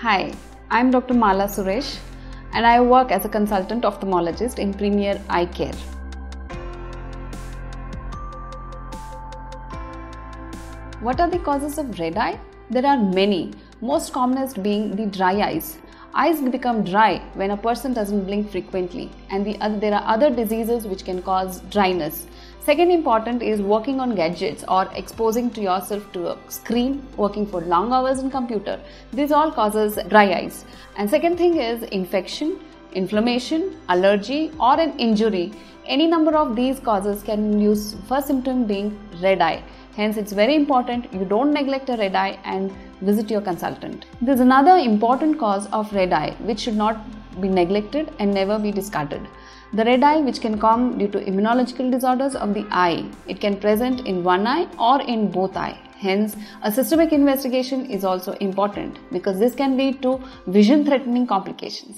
Hi, I'm Dr. Mala Suresh and I work as a consultant ophthalmologist in Premier Eye Care. What are the causes of red eye? There are many, most commonest being the dry eyes. Eyes become dry when a person doesn't blink frequently, and there are other diseases which can cause dryness. Second important is working on gadgets or exposing to yourself to a screen, working for long hours in computer. This all causes dry eyes. And second thing is infection, inflammation, allergy or an injury. Any number of these causes can use first symptom being red eye. Hence, it's very important you don't neglect a red eye and visit your consultant. There's another important cause of red eye which should not be neglected and never be discarded. The red eye, which can come due to immunological disorders of the eye. It can present in one eye or in both eye. Hence, a systemic investigation is also important because this can lead to vision-threatening complications.